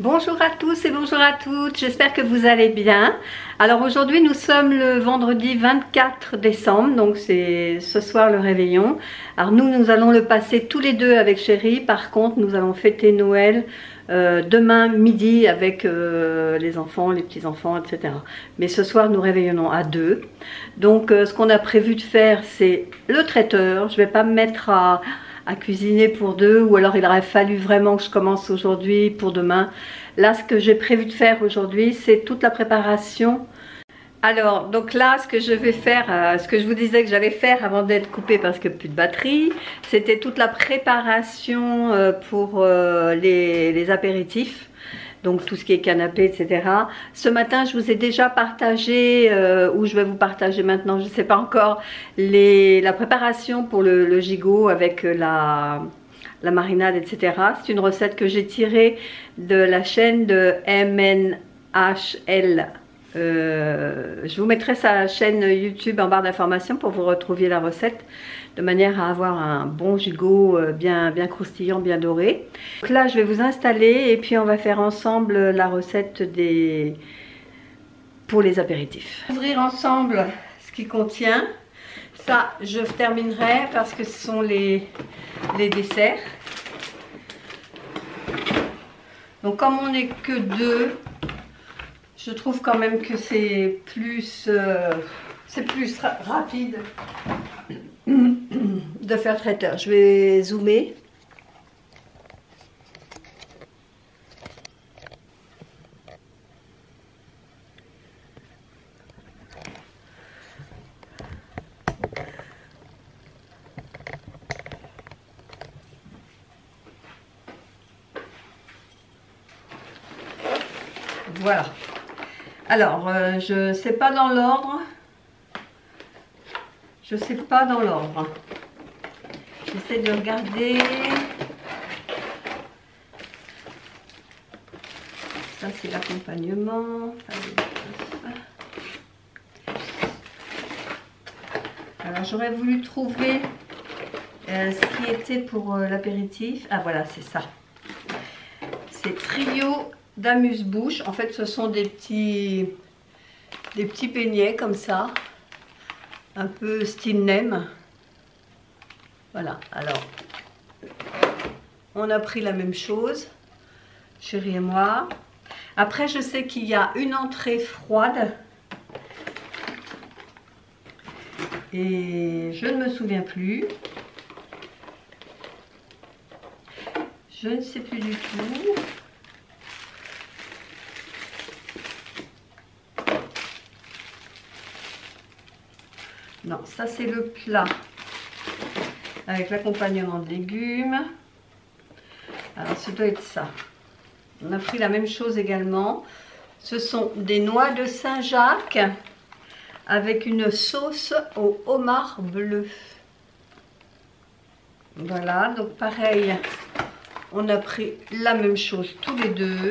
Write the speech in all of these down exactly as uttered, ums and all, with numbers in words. Bonjour à tous et bonjour à toutes, j'espère que vous allez bien. Alors aujourd'hui nous sommes le vendredi vingt-quatre décembre, donc c'est ce soir le réveillon. Alors nous, nous allons le passer tous les deux avec chérie, par contre nous allons fêter Noël euh, demain midi avec euh, les enfants, les petits-enfants, et cetera. Mais ce soir nous réveillons à deux. Donc euh, ce qu'on a prévu de faire, c'est le traiteur. Je ne vais pas me mettre à... à cuisiner pour deux, ou alors il aurait fallu vraiment que je commence aujourd'hui pour demain. Là, ce que j'ai prévu de faire aujourd'hui, c'est toute la préparation. Alors, donc là, ce que je vais faire, euh, ce que je vous disais que j'allais faire avant d'être coupée parce que plus de batterie, c'était toute la préparation euh, pour euh, les, les apéritifs. Donc tout ce qui est canapé, et cetera. Ce matin, je vous ai déjà partagé, euh, ou je vais vous partager maintenant, je ne sais pas encore, les, la préparation pour le, le gigot avec la, la marinade, et cetera. C'est une recette que j'ai tirée de la chaîne de M N H L. Euh, je vous mettrai sa chaîne YouTube en barre d'information pour vous retrouviez la recette, de manière à avoir un bon gigot bien, bien croustillant, bien doré. Donc là je vais vous installer et puis on va faire ensemble la recette des... pour les apéritifs. On va ouvrir ensemble ce qui contient. Ça je terminerai parce que ce sont les, les desserts. Donc comme on n'est que deux, je trouve quand même que c'est plus, euh, c'est plus ra- rapide de faire traiteur. Je vais zoomer. Voilà. Alors, euh, je sais pas dans l'ordre. Je sais pas dans l'ordre. J'essaie de regarder. Ça, c'est l'accompagnement. Alors, j'aurais voulu trouver euh, ce qui était pour euh, l'apéritif. Ah, voilà, c'est ça. C'est trio d'amuse-bouche. En fait, ce sont des petits, des petits beignets comme ça. Un peu style nem. Voilà, alors on a pris la même chose, chérie et moi. Après je sais qu'il y a une entrée froide et je ne me souviens plus, je ne sais plus du tout. Non, ça c'est le plat avec l'accompagnement de légumes. Alors ça doit être ça. On a pris la même chose également. Ce sont des noix de Saint-Jacques avec une sauce au homard bleu. Voilà, donc pareil, on a pris la même chose tous les deux.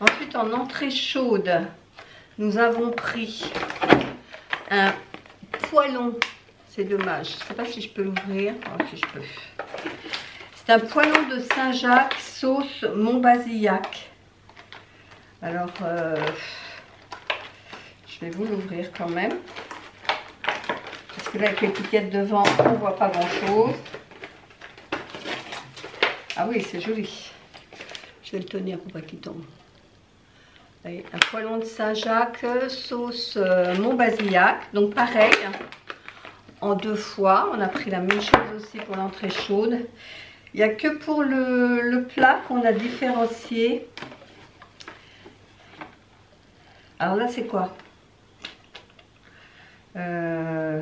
Ensuite, en entrée chaude, nous avons pris un poêlon. C'est dommage, je ne sais pas si je peux l'ouvrir. Oh, si je peux. C'est un poêlon de Saint-Jacques sauce Monbazillac. Alors, euh, je vais vous l'ouvrir quand même. Parce que là, avec l'étiquette devant, on ne voit pas grand-chose. Ah oui, c'est joli. Je vais le tenir pour pas qu'il tombe. Allez, un poêlon de Saint-Jacques, sauce euh, Monbazillac. Donc pareil, en deux fois. On a pris la même chose aussi pour l'entrée chaude. Il n'y a que pour le, le plat qu'on a différencié. Alors là, c'est quoi euh,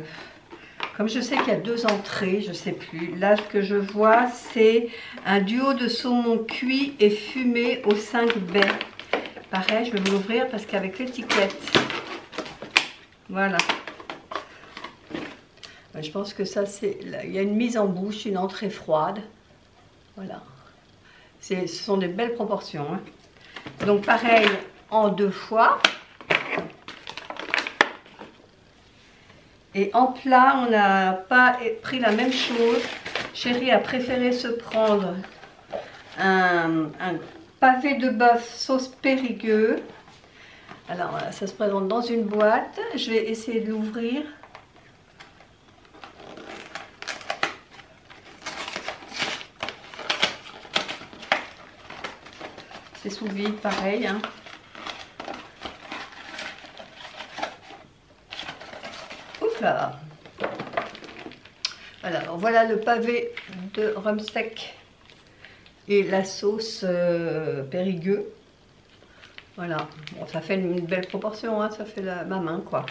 comme je sais qu'il y a deux entrées, je ne sais plus. Là, ce que je vois, c'est un duo de saumon cuit et fumé aux cinq baies. Pareil, je vais vous l'ouvrir parce qu'avec l'étiquette, voilà. Je pense que ça, c'est, il y a une mise en bouche, une entrée froide. Voilà. Ce sont des belles proportions, hein. Donc, pareil, en deux fois. Et en plat, on n'a pas pris la même chose. Chérie a préféré se prendre un, un pavé de bœuf sauce Périgueux. Alors, ça se présente dans une boîte. Je vais essayer de l'ouvrir. C'est sous vide, pareil, hein. Oups là. Voilà, alors voilà le pavé de rumsteak et la sauce euh, Périgueux. Voilà, bon, ça fait une belle proportion, hein, ça fait la, ma main, quoi.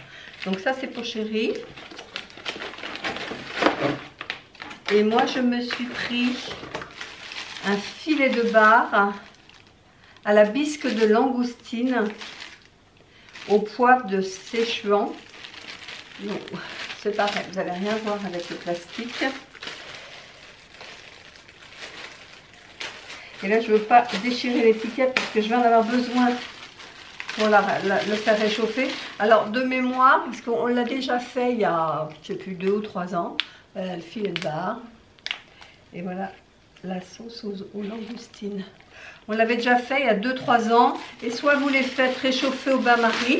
Donc ça, c'est pour chérie. Et moi, je me suis pris un filet de bar à la bisque de langoustine au poivre de Sichuan. C'est pareil, vous n'allez rien voir avec le plastique. Et là, je ne veux pas déchirer l'étiquette parce que je vais en avoir besoin pour la, la, le faire réchauffer. Alors, de mémoire, parce qu'on l'a déjà fait il y a, je ne sais plus, deux ou trois ans. Voilà le filet de bar. Et voilà la sauce aux, aux langoustines. On l'avait déjà fait il y a deux trois ans. Et soit vous les faites réchauffer au bain-marie,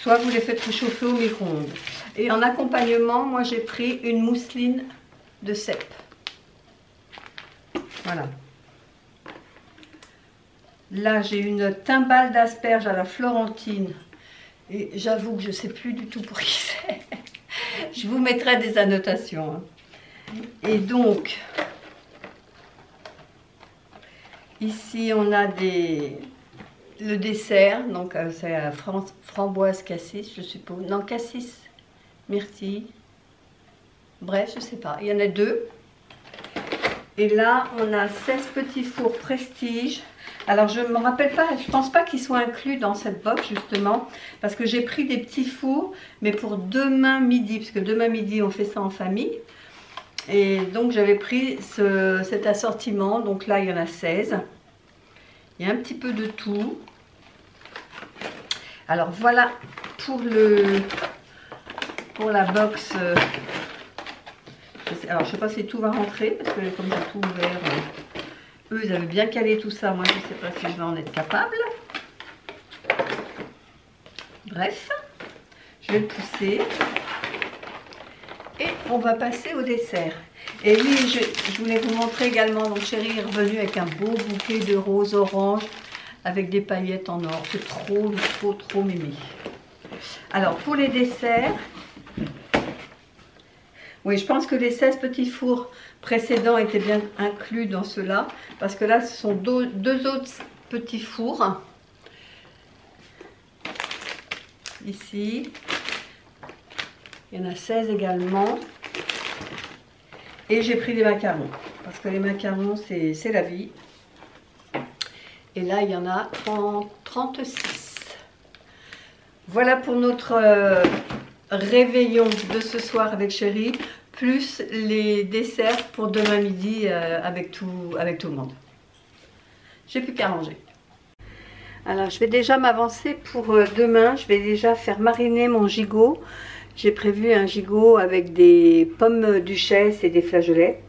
soit vous les faites réchauffer au micro-ondes. Et en accompagnement, moi j'ai pris une mousseline de cèpe. Voilà. Là, j'ai une timbale d'asperges à la Florentine. Et j'avoue que je ne sais plus du tout pour qui c'est. Je vous mettrai des annotations. Et donc, ici, on a des... le dessert. Donc, c'est à framboise cassis, je suppose. Non, cassis, myrtille. Bref, je ne sais pas. Il y en a deux. Et là, on a seize petits fours prestige. Alors, je ne me rappelle pas, je ne pense pas qu'ils soient inclus dans cette box, justement, parce que j'ai pris des petits fours, mais pour demain midi, parce que demain midi, on fait ça en famille. Et donc, j'avais pris ce, cet assortiment. Donc là, il y en a seize. Il y a un petit peu de tout. Alors, voilà pour, le, pour la box. Alors, je ne sais pas si tout va rentrer, parce que comme j'ai tout ouvert... Eux, ils avaient bien calé tout ça. Moi, je ne sais pas si je vais en être capable. Bref, je vais le pousser. Et on va passer au dessert. Et oui, je, je voulais vous montrer également. Donc, chérie est revenue avec un beau bouquet de roses orange avec des paillettes en or. C'est trop, trop, trop mimi. Alors, pour les desserts... Oui, je pense que les seize petits fours précédents étaient bien inclus dans ceux-là, parce que là, ce sont deux, deux autres petits fours. Ici, il y en a seize également. Et j'ai pris des macarons, parce que les macarons, c'est la vie. Et là, il y en a trente, trente-six. Voilà pour notre... Euh, réveillon de ce soir avec chérie, plus les desserts pour demain midi euh, avec, tout, avec tout le monde. J'ai plus qu'à ranger. Alors, je vais déjà m'avancer pour euh, demain. Je vais déjà faire mariner mon gigot. J'ai prévu un gigot avec des pommes duchesse et des flageolets.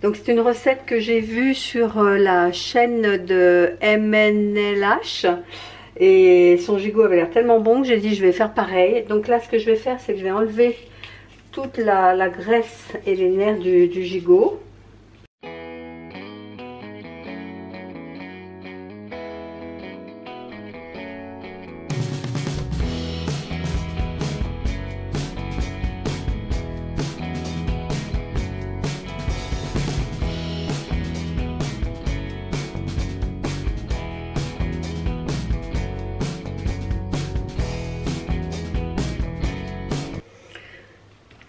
Donc, c'est une recette que j'ai vue sur euh, la chaîne de M N H L. Et son gigot avait l'air tellement bon que j'ai dit je vais faire pareil. Donc là, ce que je vais faire, c'est que je vais enlever toute la, la graisse et les nerfs du, du gigot.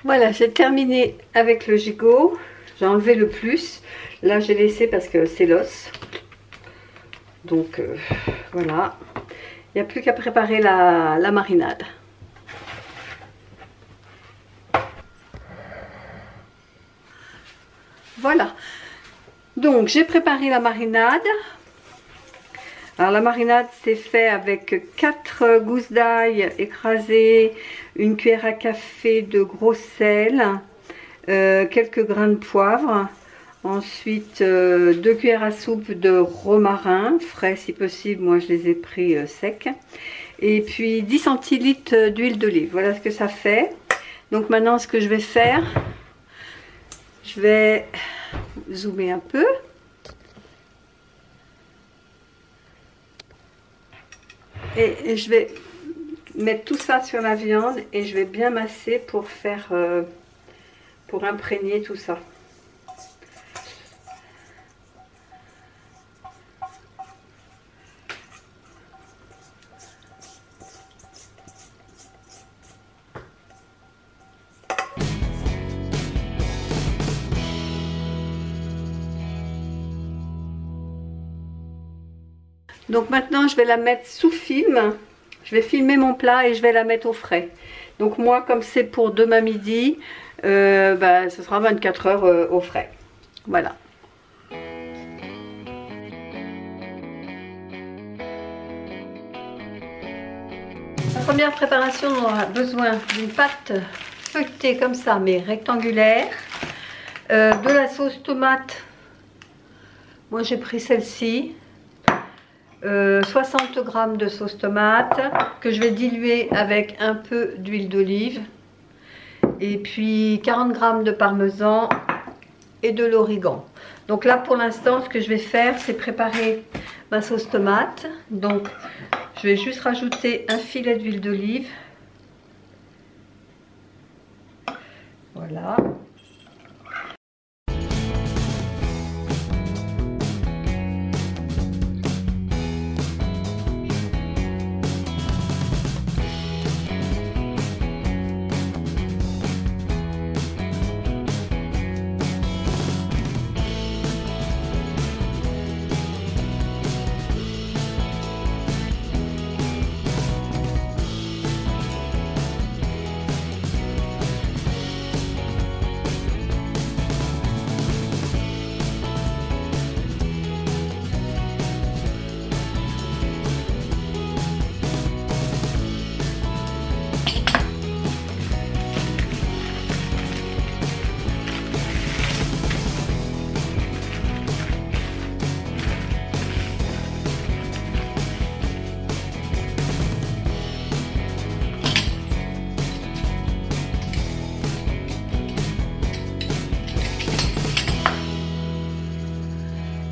Voilà, j'ai terminé avec le gigot. J'ai enlevé le plus. Là, j'ai laissé parce que c'est l'os. Donc, euh, voilà. Il n'y a plus qu'à préparer la, la marinade. Voilà. Donc, j'ai préparé la marinade. Alors la marinade, c'est fait avec quatre gousses d'ail écrasées, une cuillère à café de gros sel, euh, quelques grains de poivre, ensuite euh, deux cuillères à soupe de romarin, frais si possible, moi je les ai pris euh, secs, et puis dix centilitres d'huile d'olive. Voilà ce que ça fait. Donc maintenant ce que je vais faire, je vais zoomer un peu. Et je vais mettre tout ça sur la viande et je vais bien masser pour faire, euh, pour imprégner tout ça. Donc maintenant je vais la mettre sous film, je vais filmer mon plat et je vais la mettre au frais. Donc moi, comme c'est pour demain midi, euh, bah, ce sera vingt-quatre heures euh, au frais. Voilà. La première préparation, on aura besoin d'une pâte feuilletée comme ça, mais rectangulaire, euh, de la sauce tomate, moi j'ai pris celle-ci. Euh, soixante grammes de sauce tomate que je vais diluer avec un peu d'huile d'olive, et puis quarante grammes de parmesan et de l'origan. Donc là pour l'instant ce que je vais faire, c'est préparer ma sauce tomate. Donc je vais juste rajouter un filet d'huile d'olive, voilà.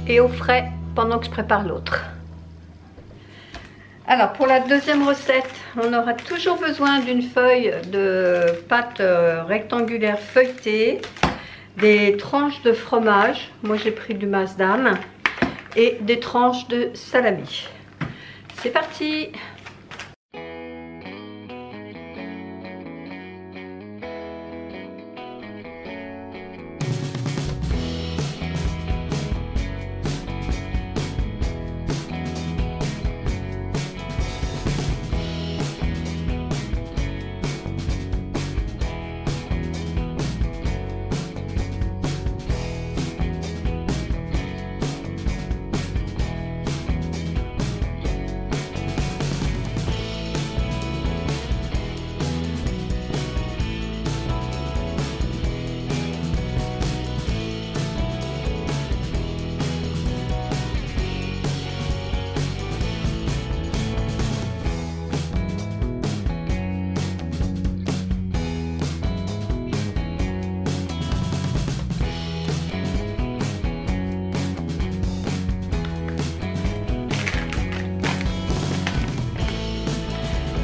Et au frais pendant que je prépare l'autre. Alors pour la deuxième recette, on aura toujours besoin d'une feuille de pâte rectangulaire feuilletée, des tranches de fromage, moi j'ai pris du masdam, et des tranches de salami. C'est parti!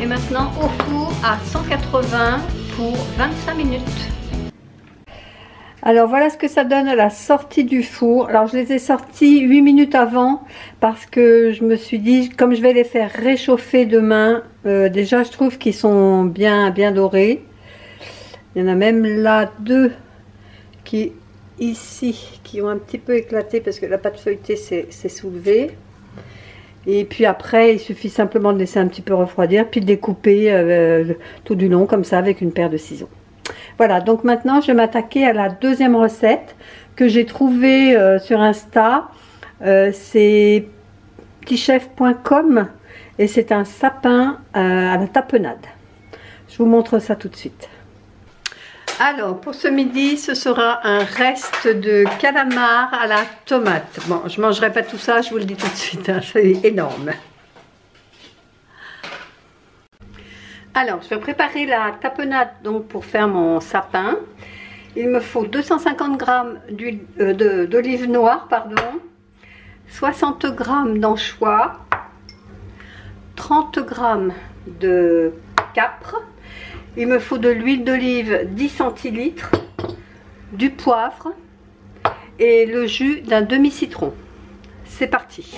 Et maintenant au four à cent quatre-vingts pour vingt-cinq minutes. Alors voilà ce que ça donne à la sortie du four. Alors je les ai sortis huit minutes avant parce que je me suis dit, comme je vais les faire réchauffer demain, euh, déjà je trouve qu'ils sont bien bien dorés. Il y en a même là deux qui ici qui ont un petit peu éclaté parce que la pâte feuilletée s'est soulevée. Et puis après, il suffit simplement de laisser un petit peu refroidir, puis de découper euh, tout du long comme ça avec une paire de ciseaux. Voilà, donc maintenant je vais m'attaquer à la deuxième recette que j'ai trouvée euh, sur Insta. Euh, c'est petit chef point com et c'est un sapin à la tapenade. Je vous montre ça tout de suite. Alors pour ce midi, ce sera un reste de calamar à la tomate. Bon, je ne mangerai pas tout ça, je vous le dis tout de suite, hein, c'est énorme. Alors je vais préparer la tapenade donc pour faire mon sapin. Il me faut deux cent cinquante grammes euh, d'olive noire, pardon, soixante grammes d'anchois, trente grammes de capre. Il me faut de l'huile d'olive dix centilitres, du poivre et le jus d'un demi-citron. C'est parti.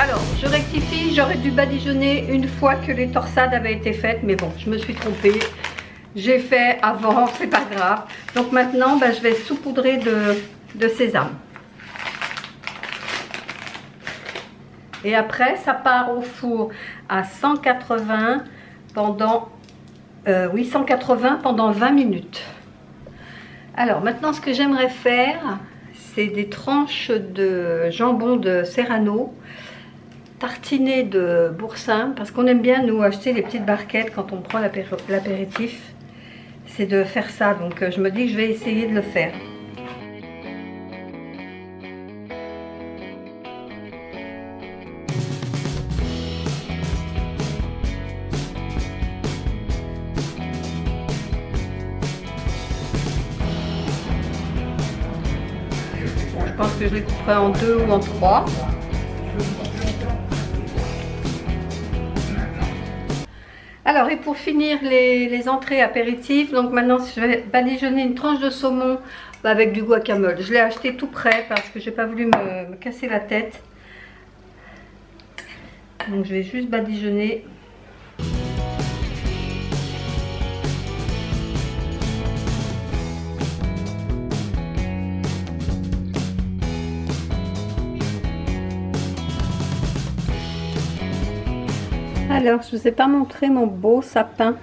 Alors, je rectifie, j'aurais dû badigeonner une fois que les torsades avaient été faites, mais bon, je me suis trompée. J'ai fait avant, c'est pas grave. Donc maintenant, ben, je vais saupoudrer de, de sésame. Et après, ça part au four à cent quatre-vingts pendant, euh, oui, cent quatre-vingts pendant vingt minutes. Alors maintenant, ce que j'aimerais faire, c'est des tranches de jambon de Serrano, tartiné de boursin, parce qu'on aime bien nous acheter les petites barquettes quand on prend l'apéritif, c'est de faire ça, donc je me dis que je vais essayer de le faire. Je pense que je les couperai en deux ou en trois. Alors, et pour finir les, les entrées apéritives, donc maintenant je vais badigeonner une tranche de saumon avec du guacamole. Je l'ai acheté tout prêt parce que j'ai pas voulu me, me casser la tête. Donc je vais juste badigeonner. Alors, je ne vous ai pas montré mon beau sapin.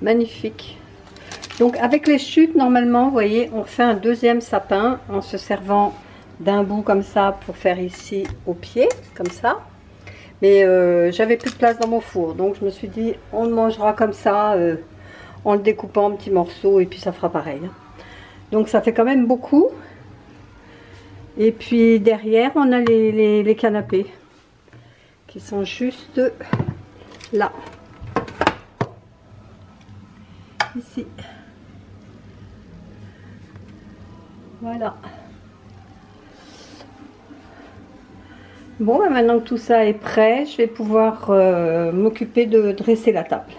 Magnifique. Donc, avec les chutes, normalement, vous voyez, on fait un deuxième sapin en se servant d'un bout comme ça pour faire ici au pied, comme ça. Mais euh, j'avais plus de place dans mon four. Donc, je me suis dit, on le mangera comme ça, euh, en le découpant en petits morceaux et puis ça fera pareil. Donc, ça fait quand même beaucoup. Et puis, derrière, on a les, les, les canapés. Qui sont juste là, ici, voilà. Bon, bah maintenant que tout ça est prêt, je vais pouvoir euh, m'occuper de dresser la table.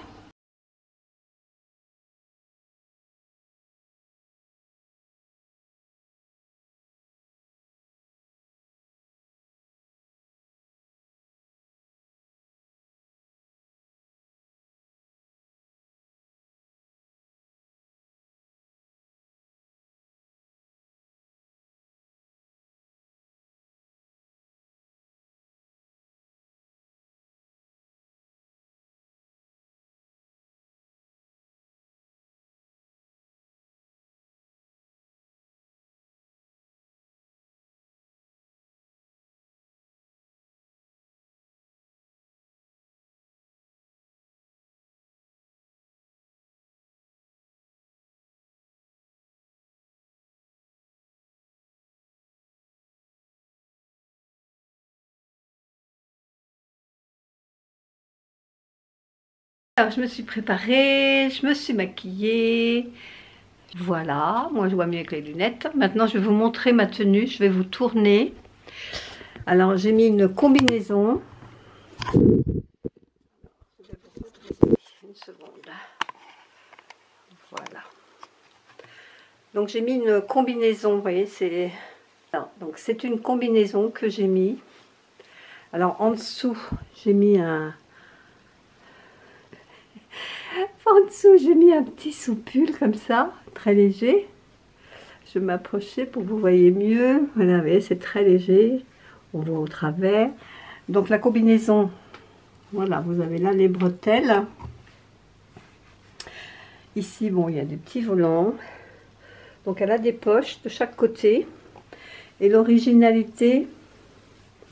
Alors je me suis préparée, je me suis maquillée, voilà, moi je vois mieux avec les lunettes. Maintenant je vais vous montrer ma tenue, je vais vous tourner. Alors j'ai mis une combinaison. Une seconde. Voilà. Donc j'ai mis une combinaison, vous voyez, c'est... Donc c'est une combinaison que j'ai mis. Alors en dessous, j'ai mis un... En dessous, j'ai mis un petit soupule comme ça, très léger. Je vais m'approcher pour que vous voyez mieux. Voilà, vous voyez, c'est très léger. On voit au travers. Donc la combinaison, voilà, vous avez là les bretelles. Ici, bon, il y a des petits volants. Donc elle a des poches de chaque côté. Et l'originalité...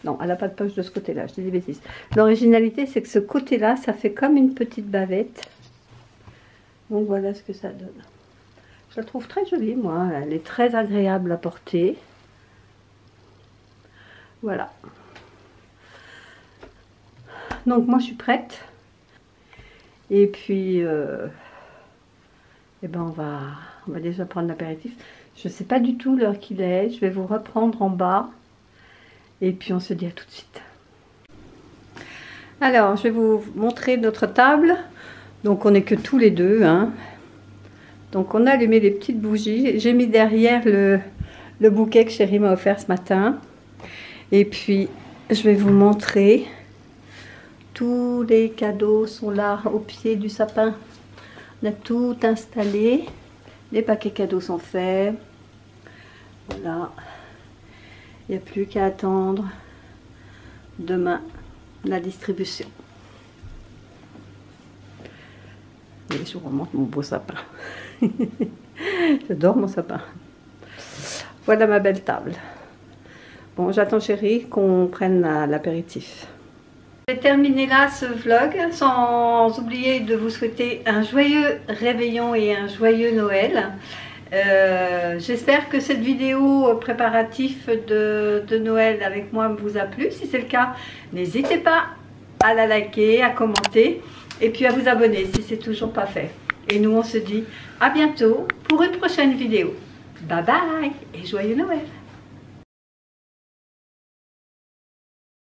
Non, elle n'a pas de poche de ce côté-là, je dis des bêtises. L'originalité, c'est que ce côté-là, ça fait comme une petite bavette. Donc voilà ce que ça donne. Je la trouve très jolie, moi. Elle est très agréable à porter. Voilà. Donc moi, je suis prête. Et puis, euh, eh ben, on va, on va déjà prendre l'apéritif. Je ne sais pas du tout l'heure qu'il est. Je vais vous reprendre en bas. Et puis on se dit à tout de suite. Alors je vais vous montrer notre table. Donc on n'est que tous les deux, hein. Donc on a allumé les petites bougies. J'ai mis derrière le, le bouquet que chérie m'a offert ce matin. Et puis je vais vous montrer. Tous les cadeaux sont là au pied du sapin. On a tout installé. Les paquets cadeaux sont faits. Voilà. Il n'y a plus qu'à attendre demain la distribution. Et je vous remonte mon beau sapin. J'adore mon sapin. Voilà ma belle table. Bon, j'attends chérie qu'on prenne l'apéritif. J'ai terminé là ce vlog sans oublier de vous souhaiter un joyeux réveillon et un joyeux Noël. Euh, j'espère que cette vidéo préparatif de, de Noël avec moi vous a plu. Si c'est le cas, n'hésitez pas à la liker, à commenter et puis à vous abonner si c'est toujours pas fait. Et nous on se dit à bientôt pour une prochaine vidéo. Bye bye et joyeux Noël.